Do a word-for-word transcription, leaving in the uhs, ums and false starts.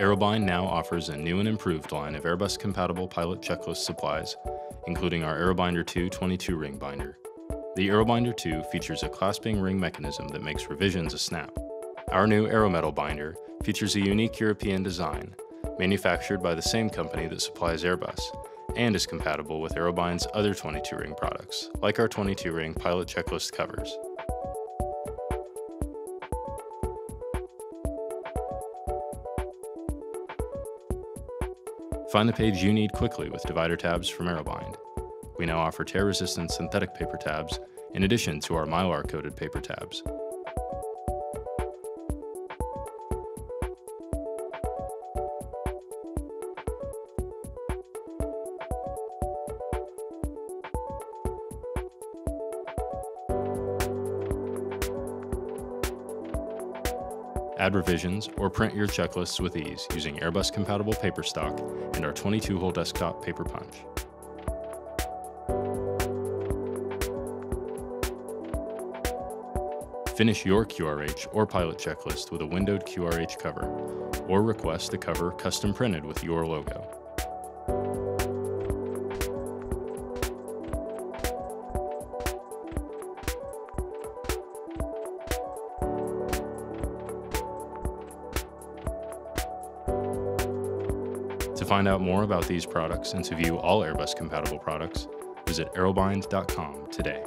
Aerobind now offers a new and improved line of Airbus-compatible pilot checklist supplies, including our Aerobinder two twenty-two ring binder. The Aerobinder two features a clasping ring mechanism that makes revisions a snap. Our new Aerometal binder features a unique European design, manufactured by the same company that supplies Airbus, and is compatible with Aerobind's other twenty-two ring products, like our twenty-two ring pilot checklist covers. Find the page you need quickly with divider tabs from Aerobind. We now offer tear-resistant synthetic paper tabs in addition to our Mylar-coated paper tabs. Add revisions or print your checklists with ease using Airbus-compatible paper stock and our twenty-two hole desktop paper punch. Finish your Q R H or pilot checklist with a windowed Q R H cover, or request a cover custom printed with your logo. To find out more about these products and to view all Airbus compatible products, visit aerobind dot com today.